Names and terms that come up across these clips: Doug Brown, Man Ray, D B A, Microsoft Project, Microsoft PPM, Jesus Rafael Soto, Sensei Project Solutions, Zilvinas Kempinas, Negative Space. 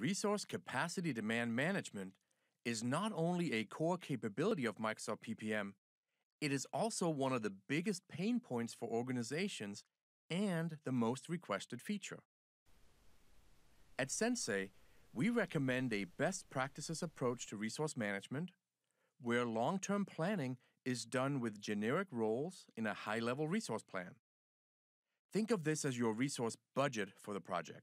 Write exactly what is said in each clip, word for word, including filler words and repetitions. Resource capacity demand management is not only a core capability of Microsoft P P M, it is also one of the biggest pain points for organizations and the most requested feature. At Sensei, we recommend a best practices approach to resource management, where long-term planning is done with generic roles in a high-level resource plan. Think of this as your resource budget for the project.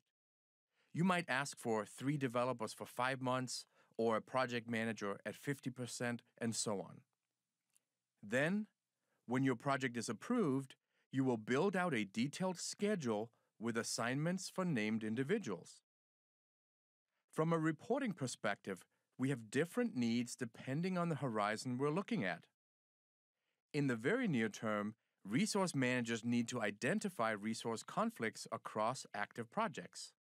You might ask for three developers for five months or a project manager at fifty percent and so on. Then, when your project is approved, you will build out a detailed schedule with assignments for named individuals. From a reporting perspective, we have different needs depending on the horizon we're looking at. In the very near term, resource managers need to identify resource conflicts across active projects.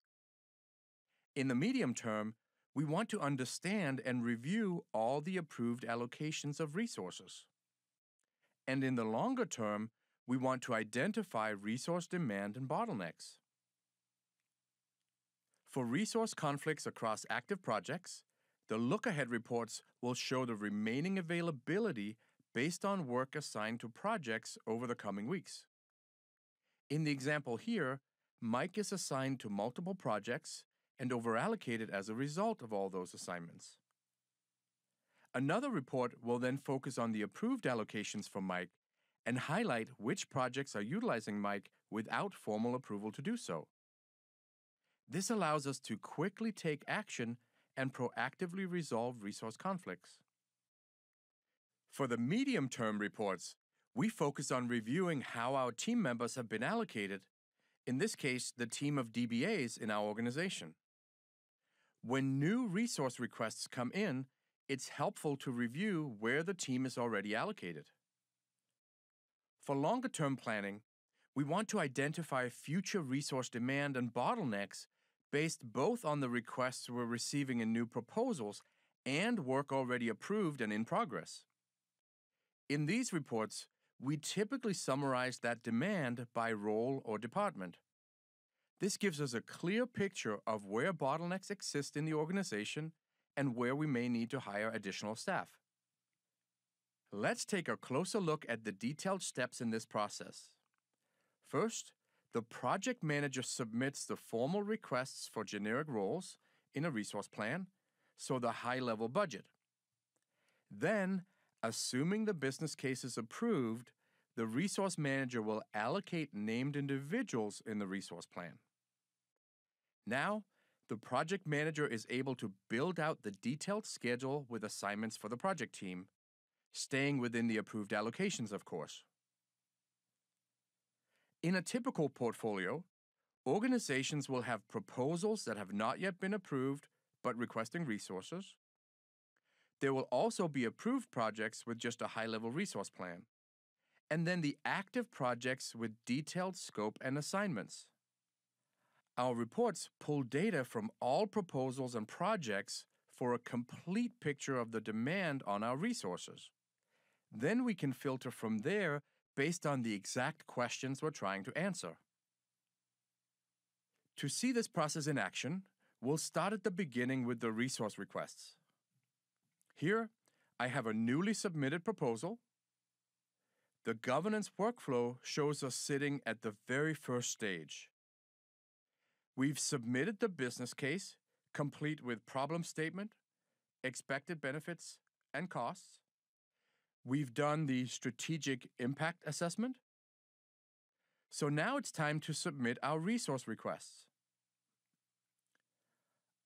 In the medium term, we want to understand and review all the approved allocations of resources. And in the longer term, we want to identify resource demand and bottlenecks. For resource conflicts across active projects, the look-ahead reports will show the remaining availability based on work assigned to projects over the coming weeks. In the example here, Mike is assigned to multiple projects and overallocated as a result of all those assignments. Another report will then focus on the approved allocations for Mike and highlight which projects are utilizing Mike without formal approval to do so. This allows us to quickly take action and proactively resolve resource conflicts. For the medium-term reports, we focus on reviewing how our team members have been allocated, in this case, the team of D B As in our organization. When new resource requests come in, it's helpful to review where the team is already allocated. For longer-term planning, we want to identify future resource demand and bottlenecks based both on the requests we're receiving in new proposals and work already approved and in progress. In these reports, we typically summarize that demand by role or department. This gives us a clear picture of where bottlenecks exist in the organization and where we may need to hire additional staff. Let's take a closer look at the detailed steps in this process. First, the project manager submits the formal requests for generic roles in a resource plan, so the high-level budget. Then, assuming the business case is approved, the resource manager will allocate named individuals in the resource plan. Now, the project manager is able to build out the detailed schedule with assignments for the project team, staying within the approved allocations, of course. In a typical portfolio, organizations will have proposals that have not yet been approved but requesting resources. There will also be approved projects with just a high-level resource plan, and then the active projects with detailed scope and assignments. Our reports pull data from all proposals and projects for a complete picture of the demand on our resources. Then we can filter from there based on the exact questions we're trying to answer. To see this process in action, we'll start at the beginning with the resource requests. Here, I have a newly submitted proposal. The governance workflow shows us sitting at the very first stage. We've submitted the business case, complete with problem statement, expected benefits, and costs. We've done the strategic impact assessment. So now it's time to submit our resource requests.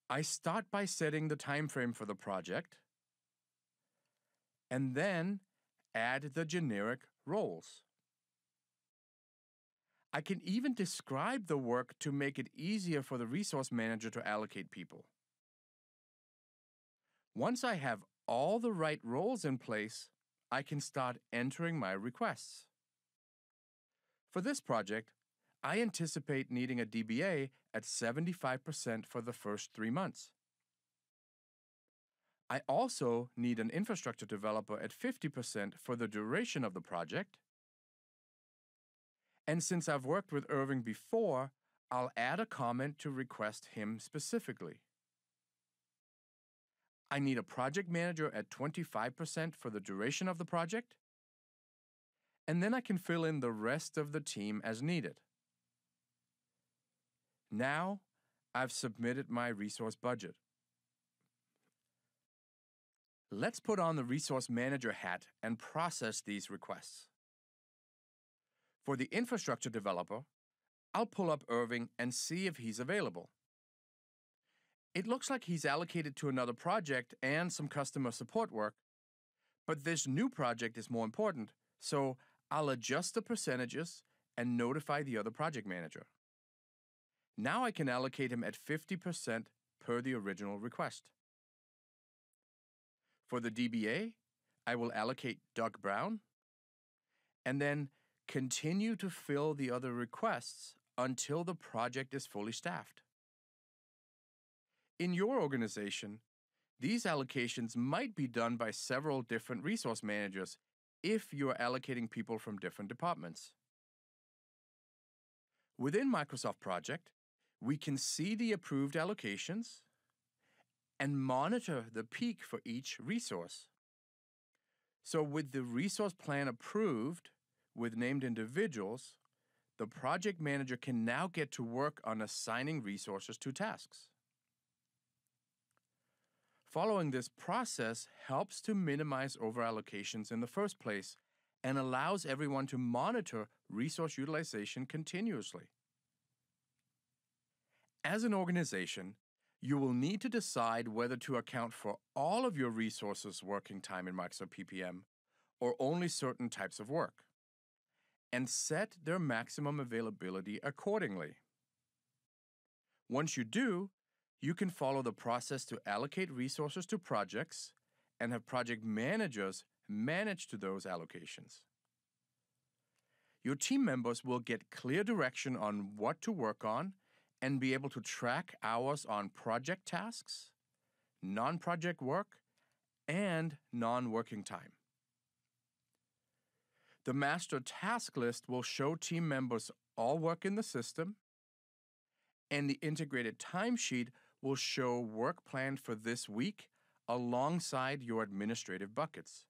I start by setting the time frame for the project, and then add the generic roles. I can even describe the work to make it easier for the resource manager to allocate people. Once I have all the right roles in place, I can start entering my requests. For this project, I anticipate needing a D B A at seventy-five percent for the first three months. I also need an infrastructure developer at fifty percent for the duration of the project. And since I've worked with Irving before, I'll add a comment to request him specifically. I need a project manager at twenty-five percent for the duration of the project, and then I can fill in the rest of the team as needed. Now, I've submitted my resource budget. Let's put on the resource manager hat and process these requests. For the infrastructure developer, I'll pull up Irving and see if he's available. It looks like he's allocated to another project and some customer support work, but this new project is more important, so I'll adjust the percentages and notify the other project manager. Now I can allocate him at fifty percent per the original request. For the D B A, I will allocate Doug Brown, and then continue to fill the other requests until the project is fully staffed. In your organization, these allocations might be done by several different resource managers if you are allocating people from different departments. Within Microsoft Project, we can see the approved allocations and monitor the peak for each resource. So with the resource plan approved with named individuals, the project manager can now get to work on assigning resources to tasks. Following this process helps to minimize overallocations in the first place and allows everyone to monitor resource utilization continuously. As an organization, you will need to decide whether to account for all of your resources' working time in Microsoft P P M or only certain types of work, and set their maximum availability accordingly. Once you do, you can follow the process to allocate resources to projects and have project managers manage to those allocations. Your team members will get clear direction on what to work on and be able to track hours on project tasks, non-project work, and non-working time. The master task list will show team members all work in the system, and the integrated timesheet will show work planned for this week alongside your administrative buckets.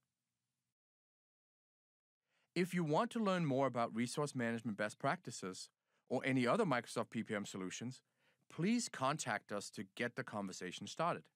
If you want to learn more about resource management best practices or any other Microsoft P P M solutions, please contact us to get the conversation started.